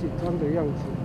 紧张的样子。